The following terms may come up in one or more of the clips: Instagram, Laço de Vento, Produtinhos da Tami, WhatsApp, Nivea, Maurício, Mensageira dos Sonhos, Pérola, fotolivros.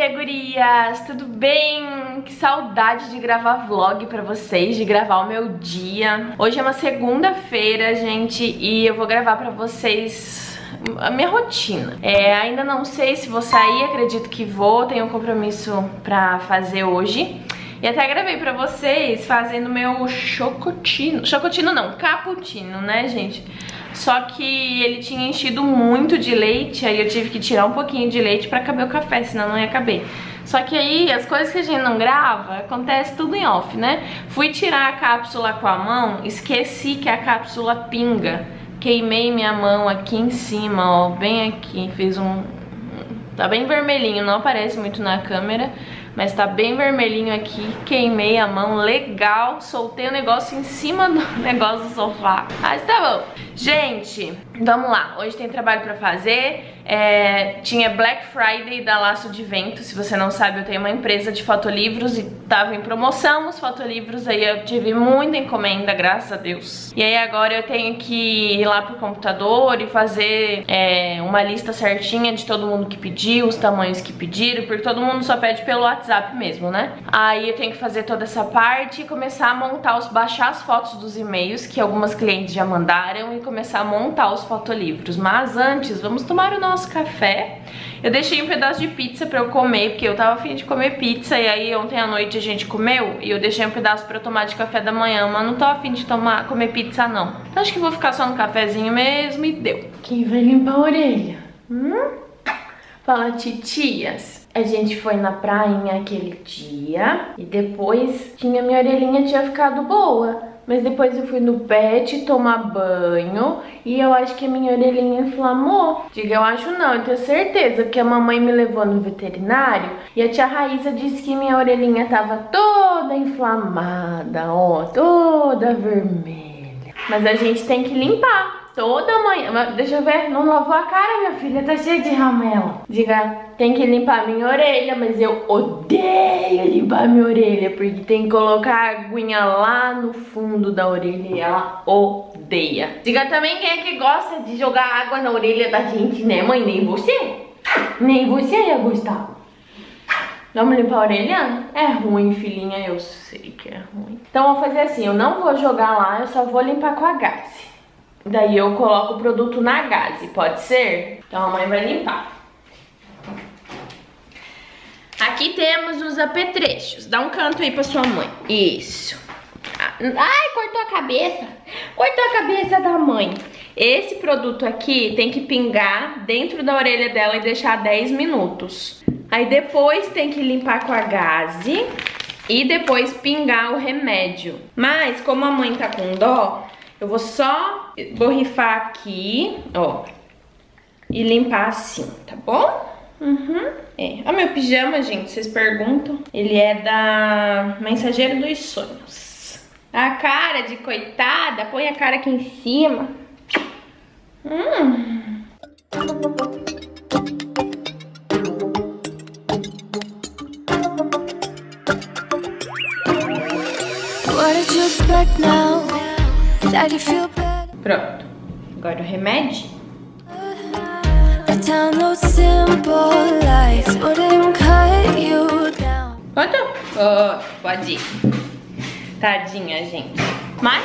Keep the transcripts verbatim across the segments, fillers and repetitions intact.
dia, gurias! Tudo bem? Que saudade de gravar vlog pra vocês, de gravar o meu dia. Hoje é uma segunda-feira, gente, e eu vou gravar pra vocês a minha rotina. É, ainda não sei se vou sair, acredito que vou, tenho um compromisso pra fazer hoje. E até gravei pra vocês fazendo meu chocotino. Chocotino não, cappuccino, né, gente? Só que ele tinha enchido muito de leite, aí eu tive que tirar um pouquinho de leite pra caber o café, senão não ia caber. Só que aí, as coisas que a gente não grava, acontece tudo em off, né? Fui tirar a cápsula com a mão, esqueci que a cápsula pinga. Queimei minha mão aqui em cima, ó, bem aqui, fiz um... Tá bem vermelhinho, não aparece muito na câmera, mas tá bem vermelhinho aqui, queimei a mão, legal, soltei o negócio em cima do negócio do sofá. Mas tá bom. Gente, vamos lá, hoje tem trabalho pra fazer, é, tinha Black Friday da Laço de Vento, se você não sabe, eu tenho uma empresa de fotolivros e tava em promoção os fotolivros, aí eu tive muita encomenda, graças a Deus. E aí agora eu tenho que ir lá pro computador e fazer é, uma lista certinha de todo mundo que pediu, os tamanhos que pediram, porque todo mundo só pede pelo WhatsApp. WhatsApp mesmo, né? Aí eu tenho que fazer toda essa parte e começar a montar os... baixar as fotos dos e-mails que algumas clientes já mandaram e começar a montar os fotolivros. Mas antes, vamos tomar o nosso café. Eu deixei um pedaço de pizza pra eu comer, porque eu tava afim de comer pizza. E aí ontem à noite a gente comeu e eu deixei um pedaço pra eu tomar de café da manhã. Mas não tô afim de tomar, comer pizza não. Então acho que vou ficar só no cafezinho mesmo e deu. Quem vai limpar a orelha? Hum? Fala, titias. A gente foi na prainha aquele dia e depois tinha minha orelhinha tinha ficado boa, mas depois eu fui no pet tomar banho e eu acho que a minha orelhinha inflamou. Diga, eu acho não, eu tenho certeza, porque a mamãe me levou no veterinário e a tia Raíssa disse que minha orelhinha tava toda inflamada, ó, toda vermelha. Mas a gente tem que limpar. Toda manhã, deixa eu ver, não lavou a cara, minha filha, tá cheia de ramela. Diga, tem que limpar minha orelha, mas eu odeio limpar minha orelha, porque tem que colocar a aguinha lá no fundo da orelha e ela odeia. Diga também quem é que gosta de jogar água na orelha da gente, né mãe? Nem você, nem você ia gostar. Vamos limpar a orelha? É ruim, filhinha, eu sei que é ruim. Então eu vou fazer assim, eu não vou jogar lá, eu só vou limpar com a gaze. Daí eu coloco o produto na gaze, pode ser? Então a mãe vai limpar. Aqui temos os apetrechos. Dá um canto aí pra sua mãe. Isso. Ai, cortou a cabeça. Cortou a cabeça da mãe. Esse produto aqui tem que pingar dentro da orelha dela e deixar dez minutos. Aí depois tem que limpar com a gaze e depois pingar o remédio. Mas como a mãe tá com dó... Eu vou só borrifar aqui, ó, e limpar assim, tá bom? Uhum. É. Ó, meu pijama, gente, vocês perguntam. Ele é da Mensageira dos Sonhos. A cara de coitada, põe a cara aqui em cima. Hum... What did you expect now? Pronto, agora o remédio. Pronto? Oh, pode ir. Tadinha, gente. Mas,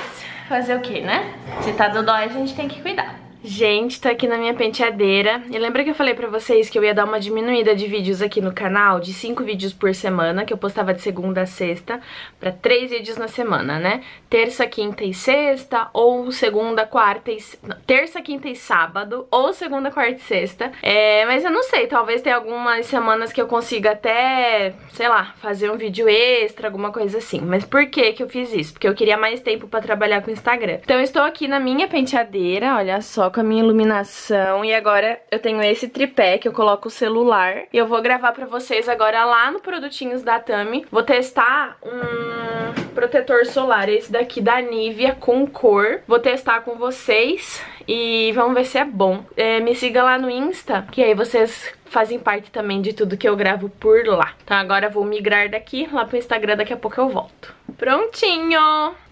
fazer o que, né? Se tá do dó, a gente tem que cuidar. Gente, tô aqui na minha penteadeira. E lembra que eu falei pra vocês que eu ia dar uma diminuída de vídeos aqui no canal, de cinco vídeos por semana, que eu postava de segunda a sexta, pra três vídeos na semana, né? Terça, quinta e sexta, ou segunda, quarta e... Não, terça, quinta e sábado, ou segunda, quarta e sexta. É, mas eu não sei, talvez tenha algumas semanas que eu consiga até, sei lá, fazer um vídeo extra, alguma coisa assim. Mas por que que eu fiz isso? Porque eu queria mais tempo pra trabalhar com o Instagram. Então eu estou aqui na minha penteadeira, olha só, com a minha iluminação, e agora eu tenho esse tripé que eu coloco o celular e eu vou gravar pra vocês agora lá no Produtinhos da Tami. Vou testar um protetor solar, esse daqui da Nivea com cor. Vou testar com vocês e vamos ver se é bom. É, me siga lá no Insta, que aí vocês fazem parte também de tudo que eu gravo por lá. Então agora eu vou migrar daqui lá pro Instagram, daqui a pouco eu volto. Prontinho!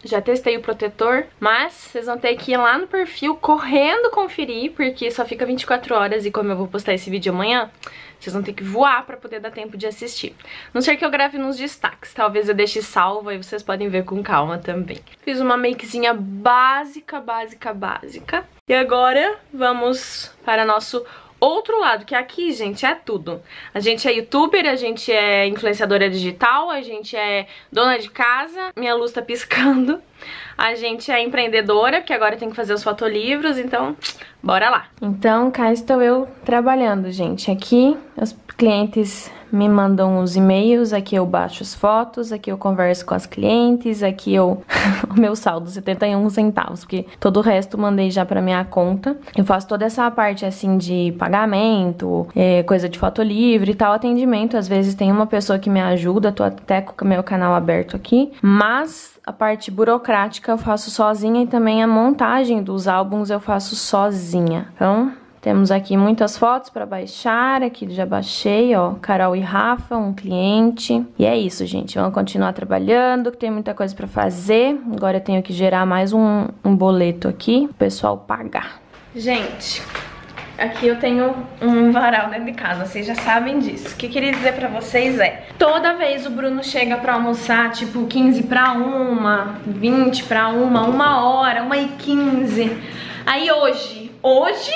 Já testei o protetor, mas vocês vão ter que ir lá no perfil correndo conferir, porque só fica vinte e quatro horas e como eu vou postar esse vídeo amanhã, vocês vão ter que voar pra poder dar tempo de assistir. Não sei que eu grave nos destaques, talvez eu deixe salvo e vocês podem ver com calma também. Fiz uma makezinha básica, básica, básica. E agora vamos para nosso outro lado, que aqui, gente, é tudo. A gente é youtuber, a gente é influenciadora digital, a gente é dona de casa, minha luz tá piscando, a gente é empreendedora, porque agora tem que fazer os fotolivros, então bora lá. Então cá estou eu trabalhando, gente. Aqui os clientes me mandam os e-mails, aqui eu baixo as fotos, aqui eu converso com as clientes, aqui eu... o meu saldo, setenta e um centavos, porque todo o resto eu mandei já pra minha conta. Eu faço toda essa parte, assim, de pagamento, é, coisa de foto livre e tal, atendimento. Às vezes tem uma pessoa que me ajuda, tô até com o meu canal aberto aqui, mas a parte burocrática eu faço sozinha e também a montagem dos álbuns eu faço sozinha, então... Temos aqui muitas fotos para baixar, aqui já baixei, ó, Carol e Rafa, um cliente. E é isso, gente, vamos continuar trabalhando, que tem muita coisa para fazer. Agora eu tenho que gerar mais um, um boleto aqui, o pessoal pagar. Gente, aqui eu tenho um varal dentro de casa, vocês já sabem disso. O que eu queria dizer pra vocês é, toda vez o Bruno chega pra almoçar, tipo, quinze pra uma, vinte pra uma, uma hora, uma e quinze. Aí hoje, hoje...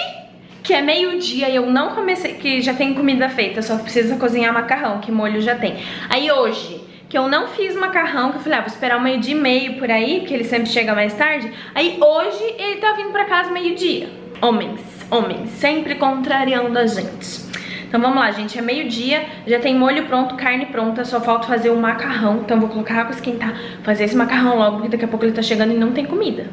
que é meio-dia e eu não comecei, que já tem comida feita, só precisa cozinhar macarrão, que molho já tem. Aí hoje, que eu não fiz macarrão, que eu falei, ah, vou esperar o meio-dia e meio por aí, porque ele sempre chega mais tarde. Aí hoje ele tá vindo pra casa meio-dia. Homens, homens, sempre contrariando a gente. Então vamos lá, gente, é meio-dia, já tem molho pronto, carne pronta, só falta fazer o macarrão. Então vou colocar água, esquentar, fazer esse macarrão logo, porque daqui a pouco ele tá chegando e não tem comida.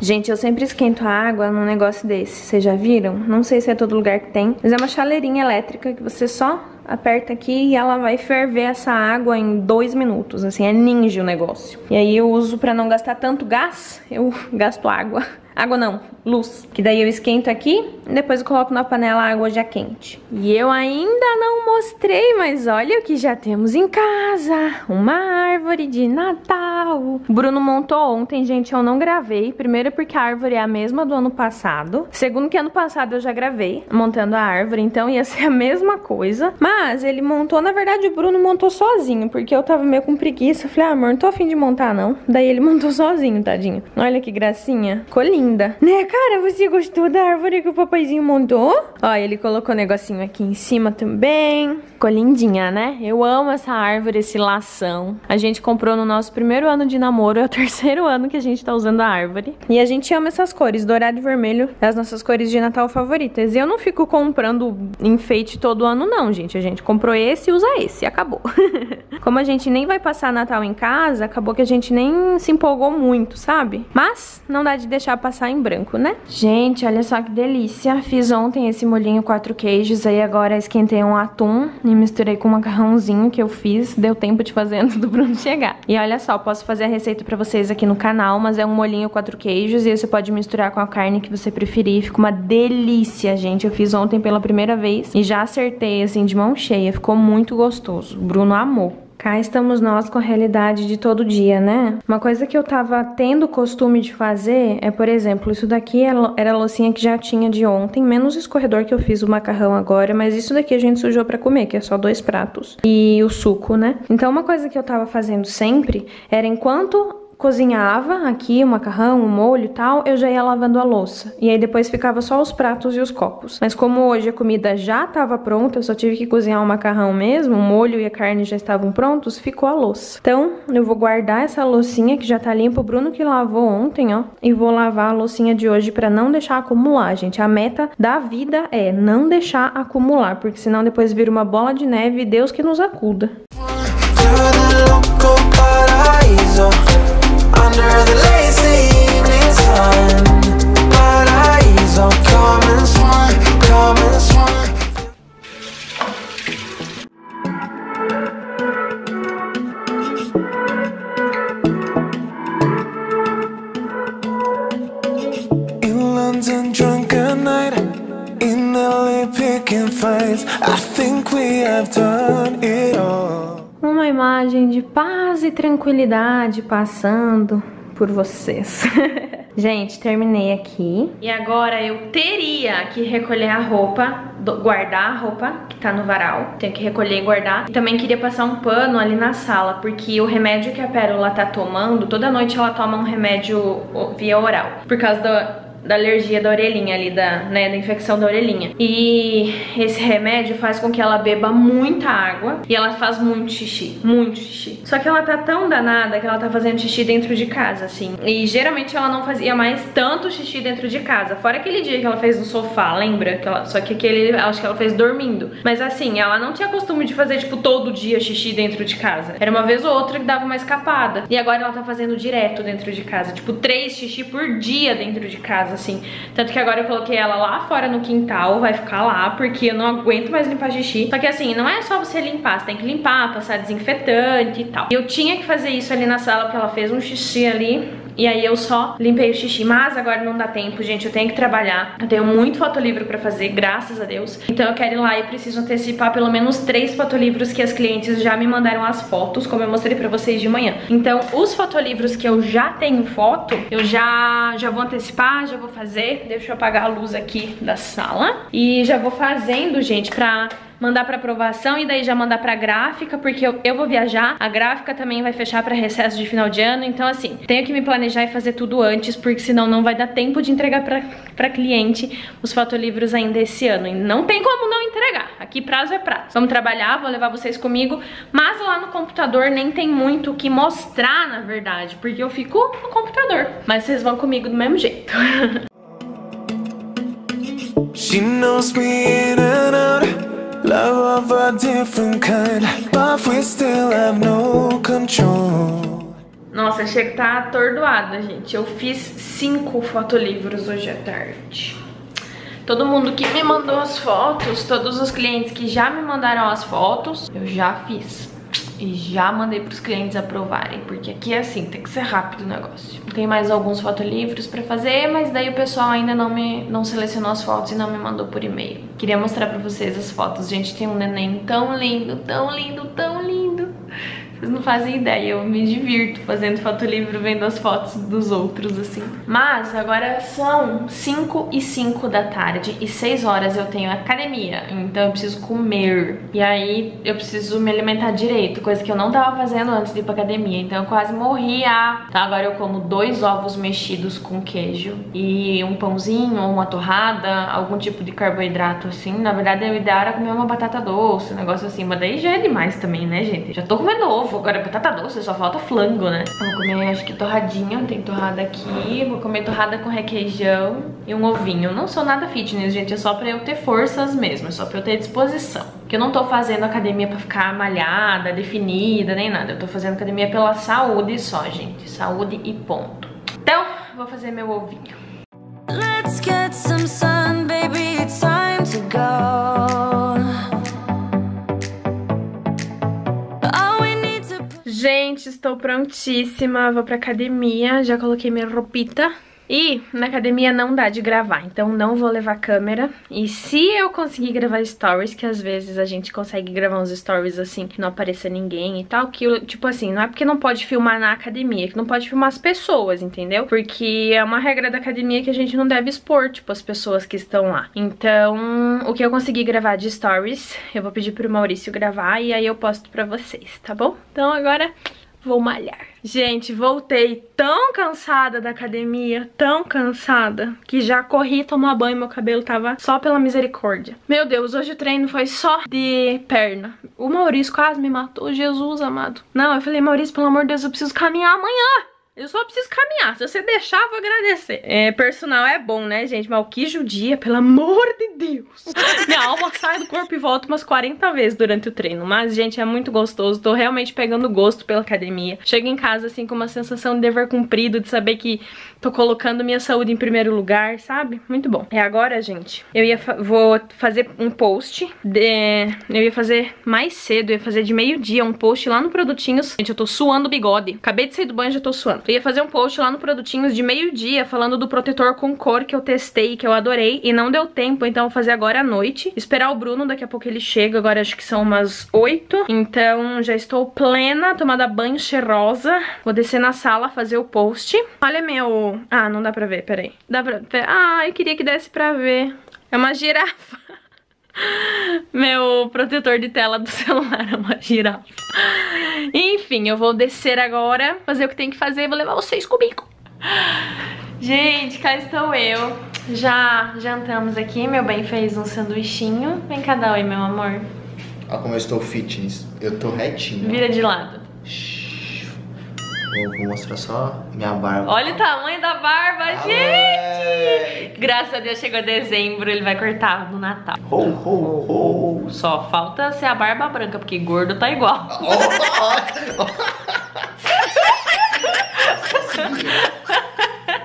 Gente, eu sempre esquento a água num negócio desse, vocês já viram? Não sei se é todo lugar que tem, mas é uma chaleirinha elétrica que você só aperta aqui e ela vai ferver essa água em dois minutos, assim, é ninja o negócio. E aí eu uso pra não gastar tanto gás, eu gasto água. Água não, luz. Que daí eu esquento aqui, depois eu coloco na panela a água já quente. E eu ainda não mostrei, mas olha o que já temos em casa. Uma árvore de Natal. O Bruno montou ontem, gente, eu não gravei. Primeiro porque a árvore é a mesma do ano passado. Segundo que ano passado eu já gravei montando a árvore, então ia ser a mesma coisa. Mas ele montou, na verdade o Bruno montou sozinho, porque eu tava meio com preguiça. Eu falei, ah, amor, não tô afim de montar não. Daí ele montou sozinho, tadinho. Olha que gracinha. Colinho. Né, cara? Você gostou da árvore que o papaizinho montou? Ó, ele colocou um negocinho aqui em cima também. Ficou lindinha, né? Eu amo essa árvore, esse lação. A gente comprou no nosso primeiro ano de namoro. É o terceiro ano que a gente tá usando a árvore. E a gente ama essas cores, dourado e vermelho. É as nossas cores de Natal favoritas. E eu não fico comprando enfeite todo ano não, gente. A gente comprou esse e usa esse. Acabou. Como a gente nem vai passar Natal em casa, acabou que a gente nem se empolgou muito, sabe? Mas não dá de deixar passar em branco, né? Gente, olha só que delícia. Fiz ontem esse molhinho quatro queijos, aí agora esquentei um atum e misturei com um macarrãozinho que eu fiz. Deu tempo de fazer antes do Bruno chegar. E olha só, posso fazer a receita pra vocês aqui no canal, mas é um molhinho quatro queijos e você pode misturar com a carne que você preferir. Fica uma delícia, gente. Eu fiz ontem pela primeira vez e já acertei, assim, de mão cheia. Ficou muito gostoso. O Bruno amou. Cá estamos nós com a realidade de todo dia, né? Uma coisa que eu tava tendo costume de fazer é, por exemplo, isso daqui era a loucinha que já tinha de ontem, menos o escorredor que eu fiz o macarrão agora, mas isso daqui a gente sujou pra comer, que é só dois pratos. E o suco, né? Então uma coisa que eu tava fazendo sempre era enquanto... cozinhava aqui o macarrão, o molho e tal, eu já ia lavando a louça. E aí depois ficava só os pratos e os copos. Mas como hoje a comida já tava pronta, eu só tive que cozinhar o macarrão mesmo, o molho e a carne já estavam prontos, ficou a louça. Então eu vou guardar essa loucinha que já tá limpa, o Bruno que lavou ontem, ó, e vou lavar a loucinha de hoje pra não deixar acumular, gente. A meta da vida é não deixar acumular, porque senão depois vira uma bola de neve e Deus que nos acuda. Under the lazy evening sun, paradise, oh, come and swine, come and swine. mensagem de paz e tranquilidade passando por vocês. Gente, terminei aqui. E agora eu teria que recolher a roupa, guardar a roupa que tá no varal. Tenho que recolher e guardar. E também queria passar um pano ali na sala, porque o remédio que a Pérola tá tomando, toda noite ela toma um remédio via oral, por causa da... da alergia da orelhinha ali, da, né, da infecção da orelhinha. E esse remédio faz com que ela beba muita água e ela faz muito xixi, muito xixi. Só que ela tá tão danada que ela tá fazendo xixi dentro de casa, assim. E geralmente ela não fazia mais tanto xixi dentro de casa, fora aquele dia que ela fez no sofá, lembra? Que ela, só que aquele, acho que ela fez dormindo. Mas assim, ela não tinha costume de fazer, tipo, todo dia xixi dentro de casa. Era uma vez ou outra que dava uma escapada. E agora ela tá fazendo direto dentro de casa, tipo, três xixi por dia dentro de casa. Assim, tanto que agora eu coloquei ela lá fora no quintal, vai ficar lá, porque eu não aguento mais limpar xixi. Só que assim, não é só você limpar, você tem que limpar, passar desinfetante e tal. Eu tinha que fazer isso ali na sala, porque ela fez um xixi ali, e aí eu só limpei o xixi. Mas agora não dá tempo, gente, eu tenho que trabalhar. Eu tenho muito fotolivro pra fazer, graças a Deus. Então eu quero ir lá e preciso antecipar pelo menos três fotolivros que as clientes já me mandaram as fotos, como eu mostrei pra vocês de manhã. Então os fotolivros que eu já tenho foto, eu já, já vou antecipar, já vou fazer. Deixa eu apagar a luz aqui da sala. E já vou fazendo, gente, pra... mandar pra aprovação e daí já mandar pra gráfica, porque eu, eu vou viajar, a gráfica também vai fechar pra recesso de final de ano. Então assim, tenho que me planejar e fazer tudo antes, porque senão não vai dar tempo de entregar pra, pra cliente os fotolivros ainda esse ano, e não tem como não entregar, aqui prazo é prazo. Vamos trabalhar, vou levar vocês comigo, mas lá no computador nem tem muito o que mostrar, na verdade, porque eu fico no computador, mas vocês vão comigo do mesmo jeito. She knows me in and out. Love of a different kind, but we still have no control. Nossa, achei que tá atordoada, gente. Eu fiz cinco fotolivros hoje à tarde. Todo mundo que me mandou as fotos, todos os clientes que já me mandaram as fotos, eu já fiz. E já mandei pros clientes aprovarem, porque aqui é assim, tem que ser rápido o negócio. Tem mais alguns fotolivros pra fazer, mas daí o pessoal ainda não me não selecionou as fotos e não me mandou por e-mail. Queria mostrar pra vocês as fotos. Gente, tem um neném tão lindo, tão lindo, tão lindo. Vocês não fazem ideia, eu me divirto fazendo fotolivro, vendo as fotos dos outros, assim. Mas agora são cinco e cinco da tarde e seis horas eu tenho academia, então eu preciso comer. E aí eu preciso me alimentar direito, coisa que eu não tava fazendo antes de ir pra academia, então eu quase morria. Tá, agora eu como dois ovos mexidos com queijo e um pãozinho ou uma torrada, algum tipo de carboidrato, assim. Na verdade, o ideal era comer uma batata doce, um negócio assim, mas daí já é demais também, né, gente? Já tô comendo ovo. Agora batata doce, só falta flango, né? Vou comer, acho que torradinha, tem torrada aqui. Vou comer torrada com requeijão e um ovinho. Não sou nada fitness, gente, é só pra eu ter forças mesmo, é só pra eu ter disposição. Porque eu não tô fazendo academia pra ficar malhada, definida, nem nada. Eu tô fazendo academia pela saúde só, gente. Saúde e ponto. Então, vou fazer meu ovinho. Let's get some sun, baby, it's time to go. Gente, estou prontíssima, vou pra academia, já coloquei minha roupita. E na academia não dá de gravar, então não vou levar câmera. E se eu conseguir gravar stories, que às vezes a gente consegue gravar uns stories assim, que não apareça ninguém e tal, que tipo assim, não é porque não pode filmar na academia, que não pode filmar as pessoas, entendeu? Porque é uma regra da academia que a gente não deve expor, tipo, as pessoas que estão lá. Então, o que eu conseguir gravar de stories, eu vou pedir pro Maurício gravar e aí eu posto pra vocês, tá bom? Então agora... vou malhar. Gente, voltei tão cansada da academia, tão cansada, que já corri tomar banho, meu cabelo tava só pela misericórdia. Meu Deus, hoje o treino foi só de perna. O Maurício quase me matou, Jesus amado. Não, eu falei, Maurício, pelo amor de Deus, eu preciso caminhar amanhã. Eu só preciso caminhar, se você deixar, eu vou agradecer. É, personal é bom, né, gente? Mas o que judia, pelo amor de Deus. Minha alma sai do corpo e volta umas quarenta vezes durante o treino. Mas, gente, é muito gostoso. Tô realmente pegando gosto pela academia. Chego em casa, assim, com uma sensação de dever cumprido, de saber que tô colocando minha saúde em primeiro lugar, sabe? Muito bom. É agora, gente, eu ia fa- vou fazer um post. De... Eu ia fazer mais cedo, eu ia fazer de meio-dia um post lá no Produtinhos. Gente, eu tô suando o bigode. Acabei de sair do banho e já tô suando. Eu ia fazer um post lá no Produtinhos de meio-dia falando do protetor com cor que eu testei, que eu adorei, e não deu tempo, então eu vou fazer agora à noite. Esperar o Bruno, daqui a pouco ele chega, agora acho que são umas oito. Então já estou plena, tomada banho, cheirosa. Vou descer na sala fazer o post. Olha meu... Ah, não dá pra ver, peraí. Dá pra... Ah, eu queria que desse pra ver. É uma girafa. Meu protetor de tela do celular é uma girafa. Enfim, eu vou descer agora, fazer o que tem que fazer e vou levar vocês comigo. Gente, cá estou eu. Já jantamos aqui, meu bem fez um sanduichinho. Vem cá, dá oi, meu amor. Olha como eu estou fitness. Eu tô retinho. Vira de lado. Vou mostrar só minha barba. Olha o tamanho da barba, ah, gente! É. Graças a Deus chegou dezembro, ele vai cortar no Natal. Ho, ho, ho. Só falta ser a barba branca, porque gordo tá igual. Oh, oh, oh.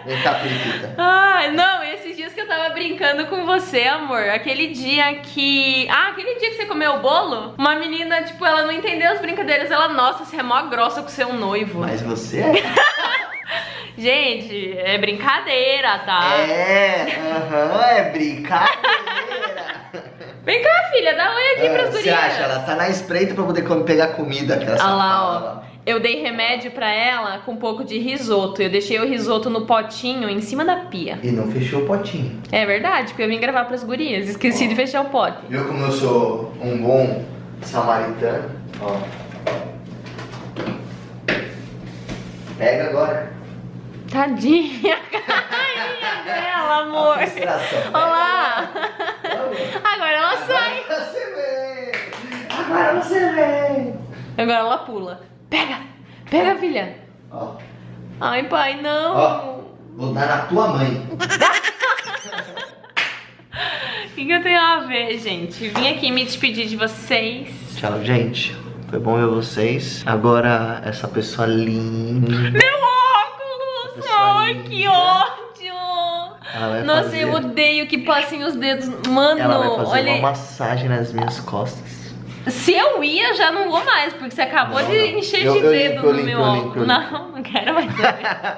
Vem cá, periquita. Ah, não, esses dias que eu tava brincando com você, amor. Aquele dia que... Ah, aquele dia que você comeu o bolo, uma menina, tipo, ela não entendeu as brincadeiras. Ela, nossa, você é mó grossa com seu noivo. Mas você é... Gente, é brincadeira, tá? É, aham, uh-huh, é brincadeira. Vem cá, filha, dá oi aqui ah, pras gurias. Você acha? Ela tá na espreita pra poder pegar comida. Olha ah lá, ó. Eu dei remédio pra ela com um pouco de risoto. Eu deixei o risoto no potinho em cima da pia. E não fechou o potinho. É verdade, porque eu vim gravar pras gurias. Esqueci ó, de fechar o pote. Viu como eu sou um bom samaritano? Ó. Pega agora. Tadinha, carinha dela, amor. Olá. Agora ela sai. Agora você vem. Agora você vem. Agora ela pula. Pega, pega, filha. Ó. Ai, pai, não. Ó, vou dar na tua mãe. O que, que eu tenho a ver, gente? Vim aqui me despedir de vocês. Tchau, gente. Foi bom ver vocês. Agora, essa pessoa linda. Meu Ai, que ódio! Nossa, fazer... eu odeio que passem os dedos. Mano, ela vai fazer olha... uma massagem nas minhas costas. Se eu ia, já não vou mais, porque você acabou não, de não. encher eu, de eu dedo limpo, no limpo, meu óculos. Não, não quero mais saber.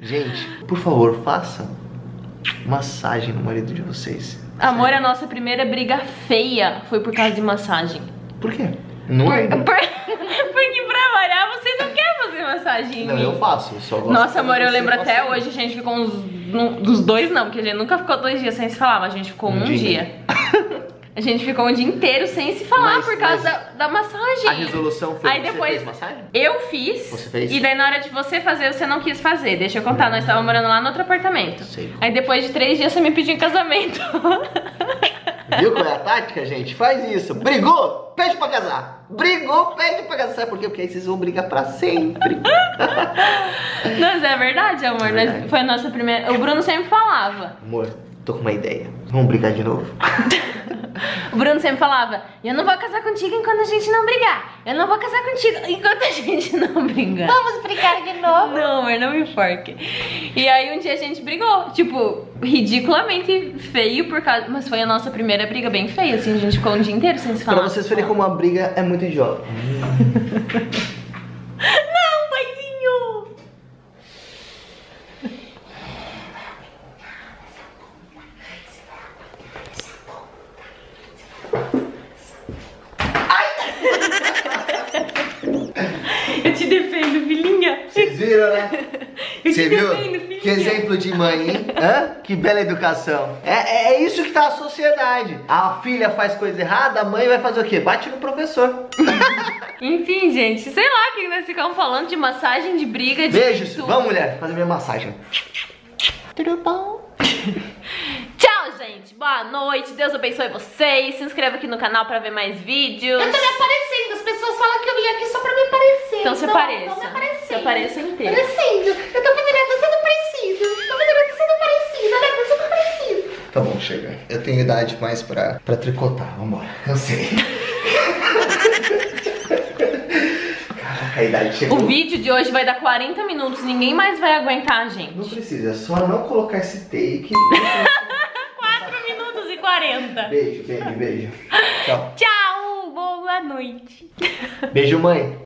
Gente, por favor, façam massagem no marido de vocês. Amor, sério. A nossa primeira briga feia foi por causa de massagem. Por quê? Não por, é. Por... Porque pra variar você não quer fazer massagem. Não, eu faço, eu só gosto. Nossa, amor, eu lembro até massagem. Hoje a gente ficou uns... Um, dos dois não, porque a gente nunca ficou dois dias sem se falar, mas a gente ficou um, um dia. dia. A gente ficou um dia inteiro sem se falar mas, por causa da, da massagem. A resolução foi... Aí depois, você fez massagem? Eu fiz. Você fez? E daí na hora de você fazer, você não quis fazer. Deixa eu contar, hum. nós estávamos morando lá no outro apartamento. Sei. Aí depois de três dias você me pediu em casamento. Viu qual é a tática, gente? Faz isso. Brigou, pede pra casar. Brigou, pede pra casar. Sabe por quê? Porque aí vocês vão brigar pra sempre. Mas é verdade, amor. É verdade. Nós, foi a nossa primeira... O Bruno sempre falava. Amor, tô com uma ideia. Vamos brigar de novo. O Bruno sempre falava, eu não vou casar contigo enquanto a gente não brigar. Eu não vou casar contigo enquanto a gente não brigar. Vamos brigar de novo? Não, amor, não me enforque. E aí um dia a gente brigou, tipo, ridiculamente feio por causa... Mas foi a nossa primeira briga bem feia, assim, a gente ficou um dia inteiro sem se falar. Pra vocês verem como uma briga é muito idiota. Não, paizinho! Eu te defendo, filhinha. Vocês viram, né? Eu Você te viu? defendo, filhinha. Que exemplo de mãe, hein? Hã? Que bela educação. É, é, é isso que tá a sociedade. A filha faz coisa errada, a mãe vai fazer o quê? Bate no professor. Enfim, gente, sei lá o que nós ficamos falando de massagem, de briga, de... Beijos. Tudo. Vamos, mulher, fazer minha massagem. Tudo bom? Tchau, gente. Boa noite. Deus abençoe vocês. Se inscreva aqui no canal pra ver mais vídeos. Eu tô me aparecendo. As pessoas falam que eu vim aqui só pra me aparecer. Então você apareça. Então me aparecendo. Você apareça inteiro. Aparecendo. Eu tô fazendo a dança do parecido. Tô fazendo a dança do parecido. Olha, a dança do parecido. Tá bom, chega. Eu tenho idade mais pra, pra tricotar. Vambora. Eu sei. O vídeo de hoje vai dar quarenta minutos, ninguém mais vai aguentar, gente. Não precisa, é só não colocar esse take. quatro minutos e quarenta. Beijo, beijo, beijo. Tchau. Tchau, boa noite. Beijo, mãe.